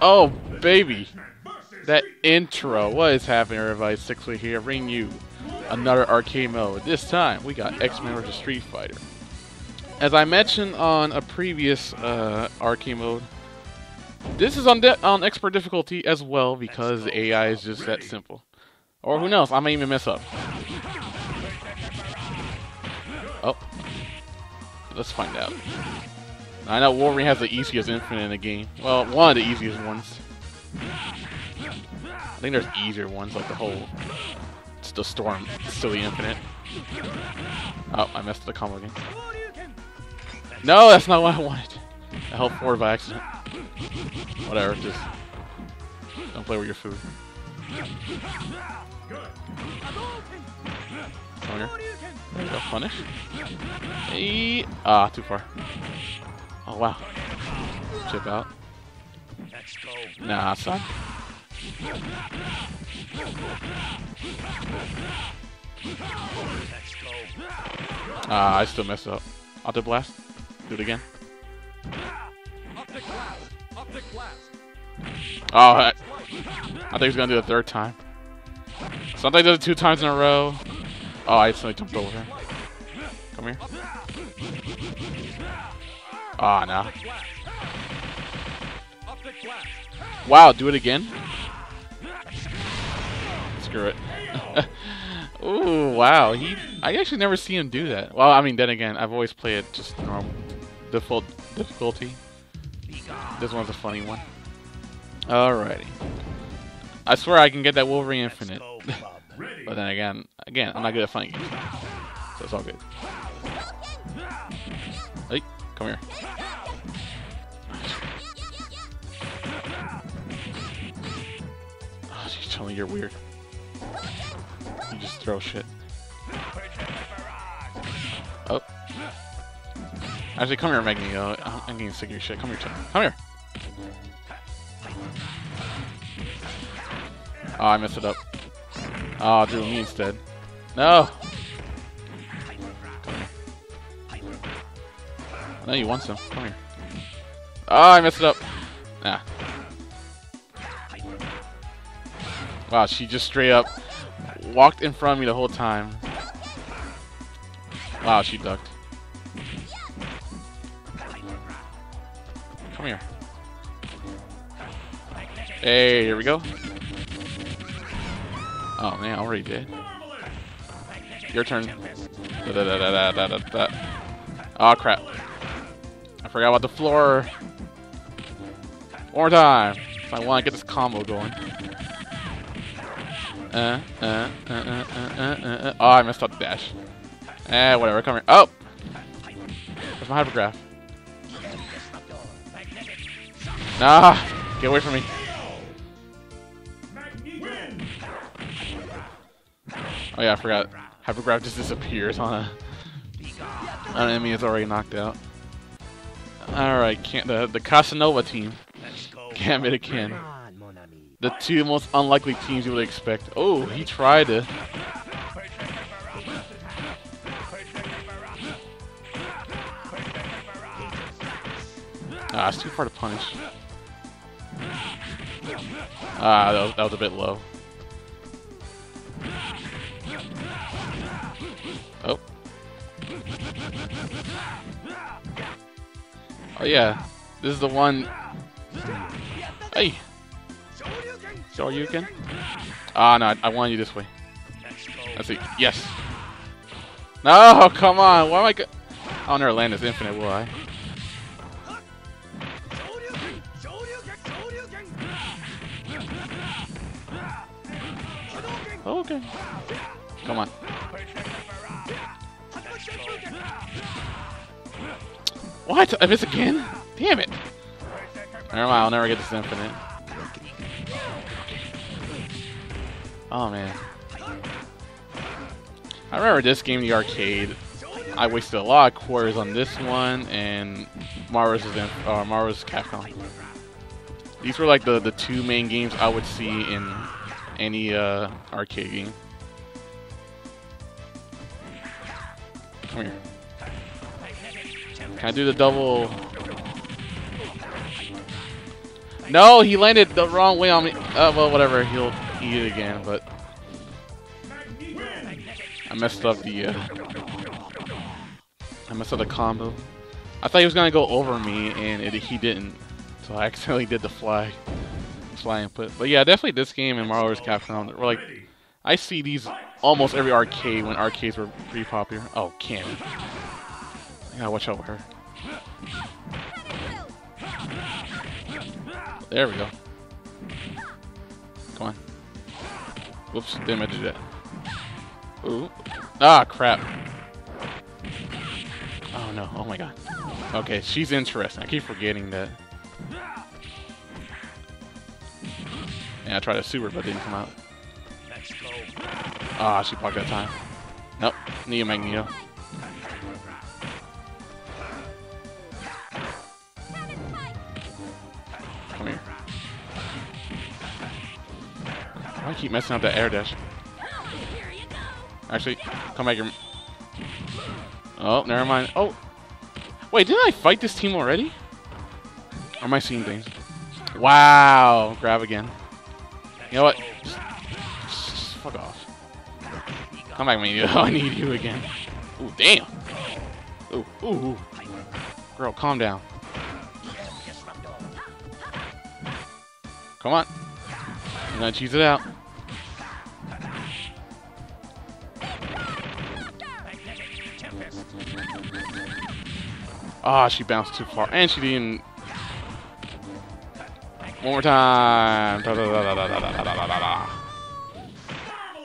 Oh, baby. That intro. What is happening, everybody? 6 Week here, bringing you another arcade mode. This time, we got X-Men vs Street Fighter. As I mentioned on a previous arcade mode, this is on expert difficulty as well, because the AI is just that simple. Or who knows, I may even mess up. Oh. Let's find out. I know Wolverine has the easiest infinite in the game. Well, one of the easiest ones. I think there's easier ones, like the whole... It's the Storm silly infinite. Oh, I messed up the combo again. No, that's not what I wanted. I held forward by accident. Whatever, just... Don't play with your food. Come here. There we go, punish. Hey. Ah, too far. Oh, wow. Chip out. Nah, son. Ah, I still messed up. Optic blast. Do it again. Optic blast. Optic blast. Oh, I think he's gonna do it a third time. Sometimes he does it 2 times in a row. Oh, I accidentally jumped over. Come here. Ah, no. Wow, do it again? Screw it. Ooh, wow. I actually never see him do that. Well, I mean, then again, I've always played it just normal default difficulty. This one's a funny one. Alrighty. I swear I can get that Wolverine infinite. But then again, I'm not good at funny games. So it's all good. Hey, come here. Oh, she's telling me you're weird. You just throw shit. Oh. Actually, come here, Magneto. I'm getting sick of your shit. Come here, come here. Oh, I messed it up. Oh, do me instead. No! I know you want some. Come here. Oh, I messed it up. Nah. Wow, she just straight up walked in front of me the whole time. Wow, she ducked. Come here. Hey, here we go. Oh man, I already did. Your turn. Da, da, da, da, da, da, da. Oh crap. I forgot about the floor. One more time. If I want to get this combo going. Oh, I messed up the dash. Eh, whatever. Come here. Oh! Where's my hypergraph? Nah! Get away from me. Oh yeah, I forgot. Hypergraph just disappears on an enemy that's already knocked out. Alright, the Casanova team. Gambit again. The 2 most unlikely teams you would expect. Oh, he tried to. Ah, it's too far to punish. Ah, that was a bit low. Oh. Oh yeah. This is the one. Hey. Shoryuken. Ah no, I want you this way. That's it. Yes. No, come on. Why am I go? I'll never land this infinite, will I? Okay. Come on. What? I miss again? Damn it. Never mind, I'll never get this infinite. Oh man. I remember this game in the arcade. I wasted a lot of quarters on this one and Marvel's Capcom. These were like the 2 main games I would see in any arcade game. Come here. Can I do the double? No, he landed the wrong way on me. Well, whatever. He'll eat it again, but I messed up the combo. I thought he was gonna go over me, and he didn't. So I accidentally did the fly input. But yeah, definitely this game and Marvel's Capcom were like, I see these almost every arcade when arcades were pretty popular. Oh, cannon. I gotta watch out for her. There we go. Come on. Whoops, didn't mean to do that. Ooh. Ah, crap. Oh no, oh my god. Okay, she's interesting. I keep forgetting that. Yeah, I tried to super, but it didn't come out. Ah, she blocked that time. Nope, Neo Magneto. Come here. Why do I keep messing up that air dash? Actually, come back here. Oh, never mind. Oh, wait, didn't I fight this team already? Or am I seeing things? Wow, grab again. You know what? Just fuck off. Come back, Magneto. I need you again. Ooh, damn. Ooh, ooh, ooh. Girl, calm down. Come on. I'm gonna cheese it out. Ah, oh, she bounced too far, and she didn't. One more time. Da, da, da, da, da, da, da, da, da.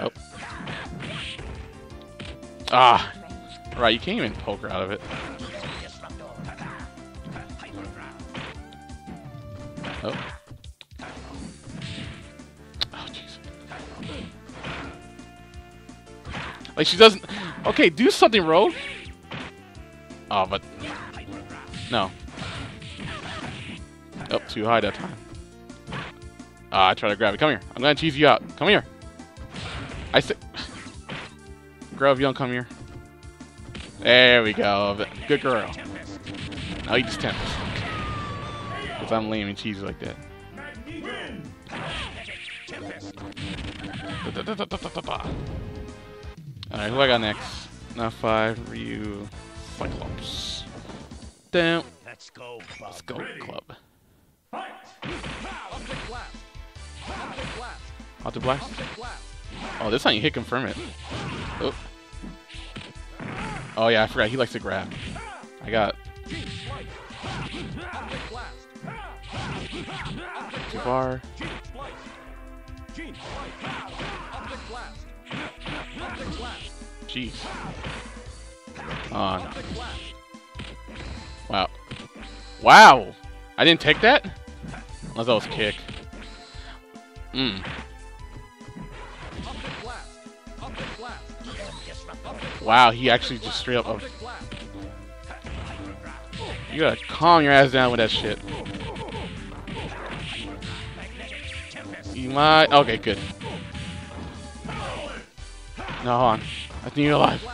Oh. Ah. Right, you can't even poke her out of it. Oh. Oh, jeez. Like, she doesn't. Okay, do something, Rogue. Oh, but. No. Oh, too high that time. I try to grab it. Come here. I'm gonna tease you out. Come here. I said, girl, if you don't come here. There we go. Good girl. Now eat this Tempest. Because I'm lame and cheesy like that. Alright, who I got next? Not 5, Ryu, Cyclops. Down. Let's go, club. Fight. Optic blast. Optic blast. Oh, this time you hit confirm it. Oh. Oh yeah, I forgot he likes to grab. I got too far. Jeez. On. Wow. Wow! I didn't take that? Unless that was a kick. Mmm. Wow, he actually just straight up. You gotta calm your ass down with that shit. You might. Okay, good. No, hold on. I think you're alive.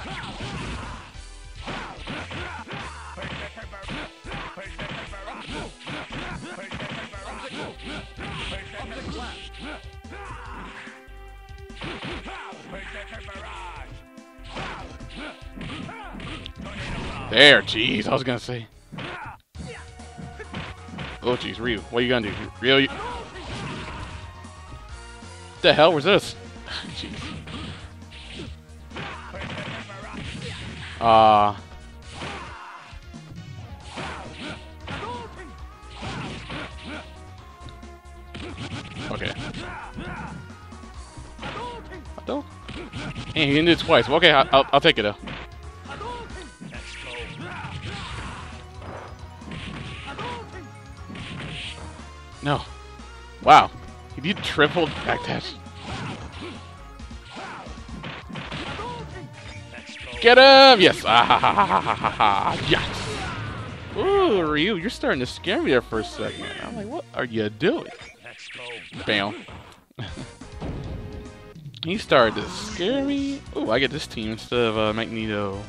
There, jeez, I was gonna say. Oh, jeez, Ryu, what are you gonna do? Ryu, you... What the hell was this? Jeez. Okay. Don't. Hey, he didn't do it twice. Well, okay, I'll take it though. No. Wow. He did triple backdash. Get him! Yes! Ah, yes! Ooh, Ryu, you're starting to scare me there for a second. I'm like, what are you doing? Bam. He started to scare me. Ooh, I get this team instead of Magneto.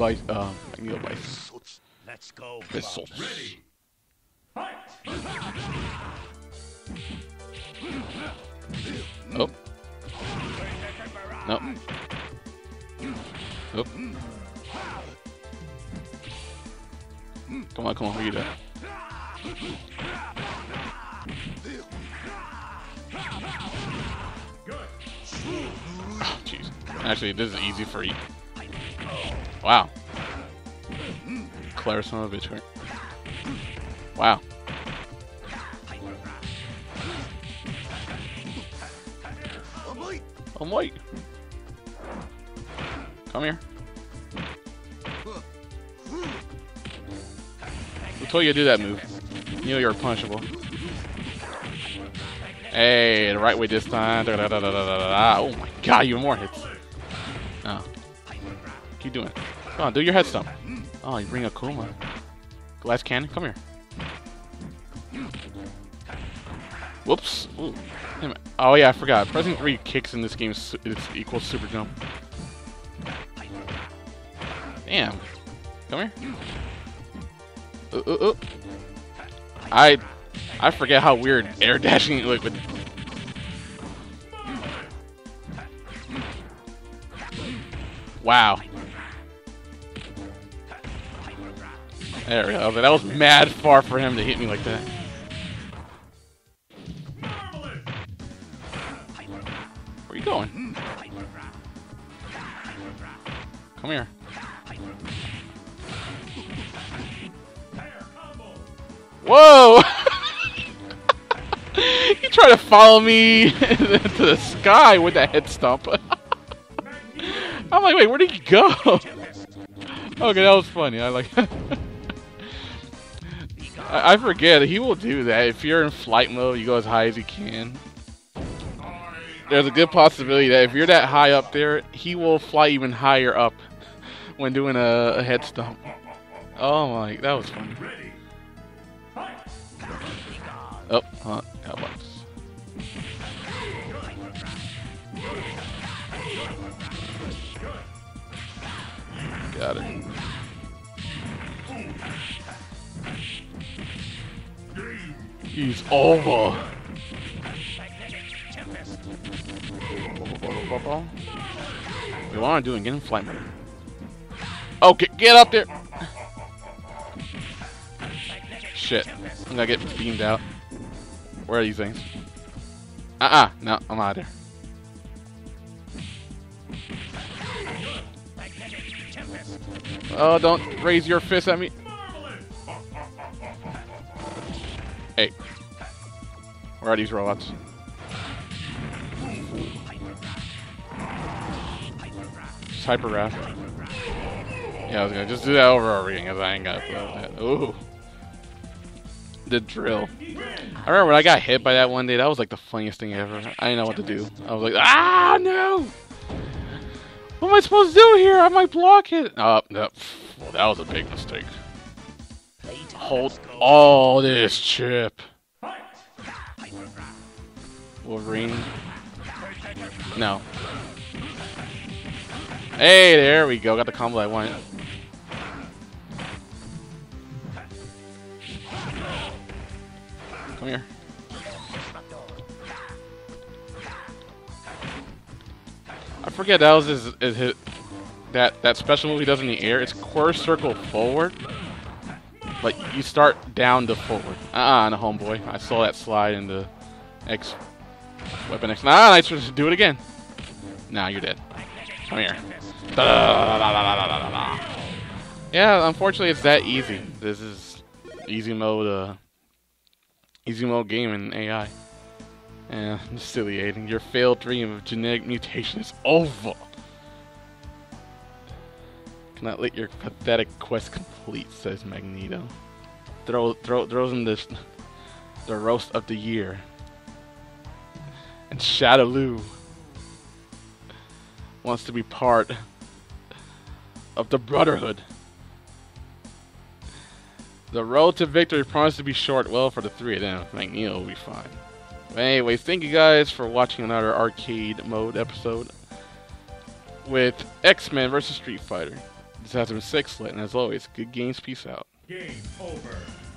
Magneto Bison. Let's go. Ready. Fight! Nope. Oop. Come on, come on, Rita. Oh, jeez. Actually, this is easy for you. Wow. Claire son of a bitch, right? Wow. I'm white. Come here. Who told you to do that move? You know you're punishable. Hey, the right way this time. Da, da, da, da, da, da. Oh my god, even more hits. Oh. Keep doing it. Come on, do your head stomp. Oh, you bring a Kuma. Glass cannon, come here. Whoops. Ooh. Oh yeah, I forgot. Pressing 3 kicks in this game is equals super jump. Damn. Come here. I forget how weird air dashing looked with. Wow. There we go. That was mad far for him to hit me like that. Where you going? Come here. Whoa! You try to follow me to the sky with that head stomp. I'm like, wait, where did he go? Okay, that was funny. I like. I forget. He will do that if you're in flight mode. You go as high as you can. There's a good possibility that if you're that high up there, he will fly even higher up when doing a head stomp. Oh my, that was funny. Oh, huh, hellbox. Got it. He's over. We want to do it. Get in flight mode. Okay, get up there. Shit, I'm gonna get beamed out. Where are these things? No, I'm out of there. Oh, don't raise your fist at me. Hey. Where are these robots? Just hyper wrap. Yeah, I was gonna just do that over again because I ain't got that. Ooh. The drill. I remember when I got hit by that one day, that was like the funniest thing ever. I didn't know what to do. I was like, ah, no! What am I supposed to do here? I might block it! Oh, no. Well, that was a big mistake. Hold all this chip. Wolverine. No. Hey, there we go. Got the combo I wanted. Come here. I forget that was his that special move he does in the air. It's quarter circle forward, but you start down to forward. No, homeboy. I saw that slide in the X weapon X. Nah, I should do it again. Nah, you're dead. Come here. Yeah, unfortunately, it's that easy. This is easy mode. Easy mode game in AI. Yeah, I'm silly. Your failed dream of genetic mutation is over. Cannot let your pathetic quest complete, says Magneto. Throws in this the roast of the year. And Shadaloo wants to be part of the Brotherhood. The road to victory promised to be short. Well, for the three of them, Magneto will be fine. But anyways, thank you guys for watching another arcade mode episode with X-Men vs Street Fighter. This has been 6lit, and as always, good games. Peace out. Game over.